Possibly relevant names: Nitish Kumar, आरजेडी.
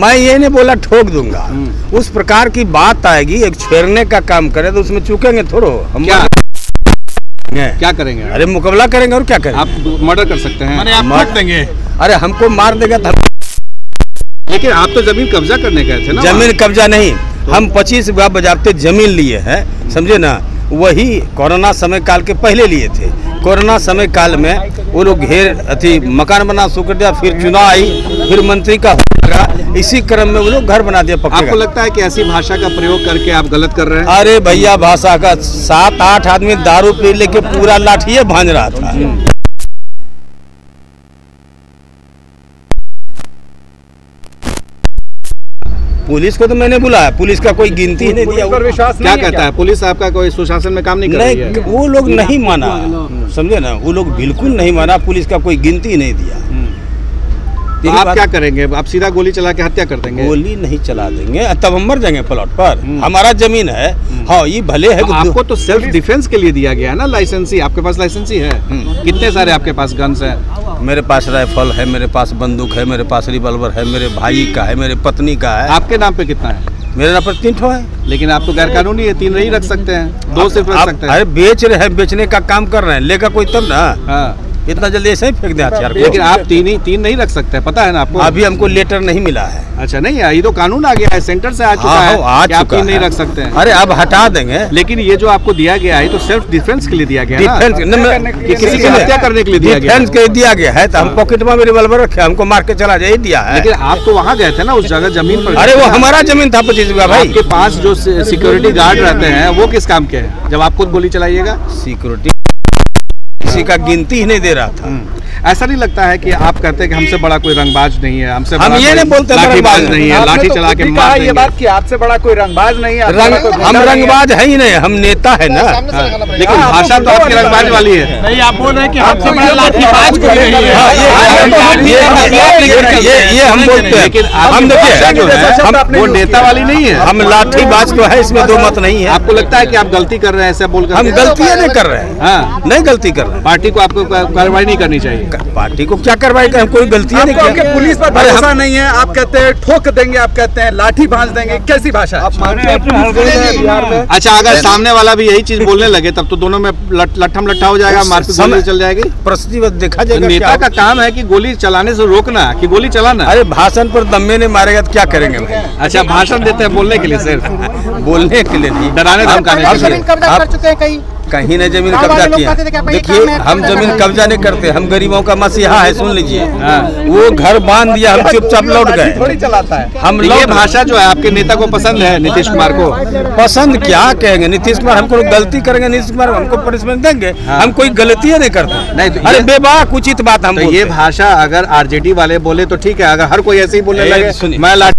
मैं ये नहीं बोला ठोक दूंगा, उस प्रकार की बात आएगी। एक छेड़ने का काम करे तो उसमें चूकेंगे थोड़ो, हम क्या करेंगे? अरे मुकाबला करेंगे और क्या करेंगे? आप मर्डर कर सकते हैं, आप मार देंगे। अरे हमको मार देगा तो लेकिन आप तो जमीन कब्जा करने गए थे ना। जमीन कब्जा नहीं, हम 25 रुपया बजाते जमीन लिए हैं, समझे ना। वही कोरोना समय काल के पहले लिए थे। कोरोना समय काल में वो लोग घेर अथी मकान बना शुरू कर दिया, फिर चुनाव आई, फिर मंत्री का होगा, इसी क्रम में वो लोग घर बना दिया। आपको लगता है कि ऐसी भाषा का प्रयोग करके आप गलत कर रहे हैं? अरे भैया भाषा का 7-8 आदमी दारू पी लेके पूरा लाठिए भांज रहा था। पुलिस को तो मैंने बुलाया, पुलिस का कोई गिनती नहीं दिया। क्या कहता है पुलिस? आपका कोई सुशासन में काम नहीं कर रही है? वो लोग नहीं माना, समझे ना, वो लोग बिल्कुल नहीं माना, पुलिस का कोई गिनती नहीं दिया। तो आप क्या करेंगे? आप सीधा गोली चला के हत्या कर देंगे? गोली नहीं चला देंगे, तब हम मर जाएंगे प्लॉट पर, हमारा जमीन है। हाँ, ये भले है। आपको तो सेल्फ डिफेंस के लिए दिया गया है ना लाइसेंसी, आपके पास लाइसेंसी है? कितने सारे आपके पास गन्स है? मेरे पास राइफल है, मेरे पास बंदूक है, मेरे पास रिवॉल्वर है, मेरे भाई का है, मेरे पत्नी का है। आपके नाम पे कितना है? मेरे नाम पर 3 ठो है। लेकिन आप तो गैर कानूनी है, 3 नहीं रख सकते हैं, 2 सिर्फ रख सकते हैं। अरे बेच रहे हैं, बेचने का काम कर रहे हैं, लेगा कोई तब ना, इतना जल्दी ऐसे ही फेंक दे हथियार। लेकिन आप 3 नहीं रख सकते, पता है ना आपको? अभी हमको लेटर नहीं मिला है। अच्छा नहीं, ये तो कानून आ गया है, सेंटर से आ चुका है, आप 3 नहीं रख सकते हैं। अरे अब हटा देंगे। लेकिन ये जो आपको दिया गया है तो सेल्फ डिफेंस के लिए दिया गया है, किसी की हत्या करने के लिए दिया गया, डिफेंस के दिया गया है। तो हम पॉकेट में रिवॉल्वर रखे, हमको मार के चला जाए दिया है। लेकिन आप तो वहाँ गए थे ना, उस जगह जमीन पर। अरे वो हमारा जमीन था 25 रुपया भाई। के पास जो सिक्योरिटी गार्ड रहते हैं वो किस काम के है जब आप खुद गोली चलाइएगा? सिक्योरिटी का गिनती ही नहीं दे रहा था। ऐसा नहीं लगता है कि आप कहते हैं कि हमसे बड़ा कोई रंगबाज नहीं है, हमसे हम ये नहीं बोलते रंगबाज नहीं है, लाठी चला के मार देंगे। ये बात कि आपसे बड़ा कोई रंगबाज नहीं है, हम रंगबाज है ही नहीं, हम नेता है ना। लेकिन भाषा तो आपकी रंगबाज वाली है। नहीं, आप बोल रहे हैं कि हमसे बड़ा लाठीबाज कोई नहीं है, ये हम बोलते हैं। लेकिन हम देखिए, वो नेता वाली नहीं है, हम लाठीबाज तो है, इसमें 2 मत नहीं है। आपको लगता है कि आप गलती कर रहे हैं ऐसा बोलकर? हम गलतियाँ नहीं कर रहे हैं, नहीं गलती कर रहे हैं। पार्टी को आपको कार्रवाई नहीं करनी चाहिए? पार्टी को क्या कार्रवाई करें, कोई गलतियां नहीं की। पुलिस पर भरोसा नहीं है, आप कहते हैं ठोक देंगे, आप कहते हैं लाठी भांज देंगे, कैसी भाषा? अच्छा, अगर सामने वाला भी यही चीज बोलने लगे तब तो दोनों में लट्ठम लट्ठा हो जाएगा, मारपीट चल जाएगी, परिस्थिति देखा जाएगा। नेता का काम है कि गोली चलाने से रोकना कि गोली चलाना। अरे भाषण पर दम्मे नहीं मारेगा तो क्या करेंगे भाई? अच्छा, भाषण देते हैं बोलने के लिए, सिर्फ बोलने के लिए नहीं, डराने धमकाने के लिए। कहीं कहीं ने जमीन कब्जा किया? देखिए, हम जमीन कब्जा नहीं करते, हम गरीबों का मसीहा है, सुन लीजिए। वो घर बांध दिया, हम चुपचाप लौट गए, थोड़ी चलाता है हम। ये भाषा जो है आपके नेता को पसंद है, नीतीश कुमार को पसंद? क्या कहेंगे नीतीश कुमार हमको? गलती करेंगे नीतीश कुमार हमको पनिशमेंट देंगे, हम कोई गलतियाँ नहीं करते। अरे बेबाक उचित बात। हम ये भाषा अगर आरजेडी वाले बोले तो ठीक है, अगर हर कोई ऐसे ही बोलने लगे, मैं